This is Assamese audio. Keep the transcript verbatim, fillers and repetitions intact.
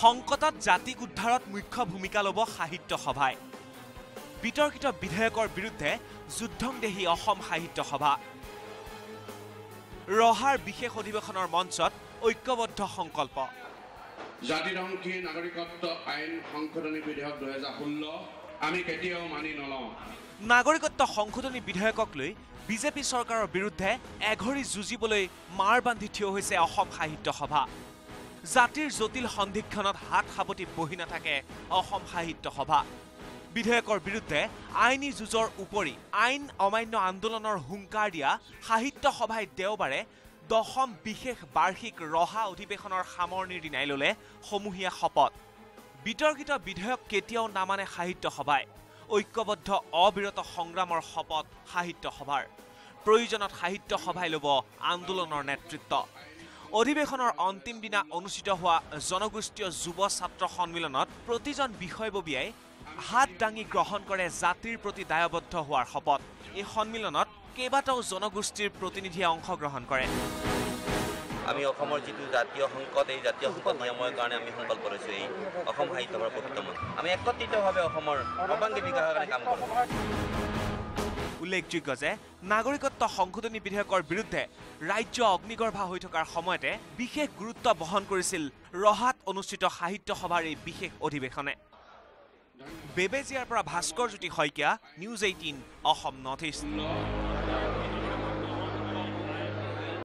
সংকটত জাতিক উদ্ধাৰত মুখ্য ভূমিকা লব সাহিত্য সভায় বিতৰ্কিত বিধায়কৰ বিৰুদ্ধে যুদ্ধংদেহী অসম সাহিত্য সভা ৰহাৰ বিশেষ অধিবেশনৰ মঞ্চত ঐক্যবদ্ধ সংকল্প জাতিৰংকি নাগৰিকত্ব আইন সংশোধনী বিধেয়ক দুই হাজাৰ ষোল্ল আমি কেতিয়াও মানি নলওঁ নাগৰিকত্ব সংশোধনী বিধেয়কক লৈ বিজেপি চৰকাৰৰ বিৰুদ্ধে এঘৰি যুঁজিবলৈ মাৰ বান্ধি থিয় হৈছে অসম সাহিত্য সভা জাতিৰ জটিল সন্ধিক্ষণত হাত সাবটি বহি নাথাকে অসম সাহিত্য সভা বিধেয়কৰ বিৰুদ্ধে আইনী যুঁজৰ উপৰি আইন অমান্য আন্দোলনৰ হুংকাৰ দিয়া সাহিত্য সভাই দেওবাৰে দশম বিশেষ বাৰ্ষিক ৰহা অধিবেশনৰ সামৰণিৰ দিনাই ললে সমূহীয়া শপত বিতৰ্কিত বিধেয়ক কেতিয়াও নামানে সাহিত্য সভাই ঐক্যবদ্ধ অবিৰত সংগ্ৰামৰ শপত সাহিত্য সভাৰ প্ৰয়োজনত সাহিত্য সভাই লব আন্দোলনৰ নেতৃত্ব অধিবেশনৰ অন্তিম দিনা অনুষ্ঠিত হোৱা জনগোষ্ঠীয় যুৱ ছাত্ৰ সন্মিলনত প্ৰতিজন বিষয়ববীয়াই হাত ডাঙি গ্ৰহণ কৰে জাতিৰ প্ৰতি দায়বদ্ধ হোৱাৰ শপত এই সন্মিলনত কেইবাটাও জনগোষ্ঠীৰ প্ৰতিনিধিয়ে অংশগ্ৰহণ কৰে আমি অসমৰ যিটো জাতীয় সংকট এই জাতীয় সংকট নিয়মৰ কাৰণে আমি সংকল্প লৈছো এই অসম সাহিত্যৰ প্ৰতিমন আমি একত্ৰিতভাৱে অসমৰ সৰ্বাংগীন বিকাশৰ কাৰণে কাম কৰোঁ উল্লেখযোগ্য যে নাগৰিকত্ব সংশোধনী বিধেয়কৰ বিৰুদ্ধে ৰাজ্য অগ্নিগৰ্ভা হৈ থকাৰ সময়তে বিশেষ গুৰুত্ব বহন কৰিছিল ৰহাত অনুষ্ঠিত সাহিত্য সভাৰ এই বিশেষ অধিৱেশনে बेबेजियार Bhaskar Jyoti Saikia news eighteen Assam north east.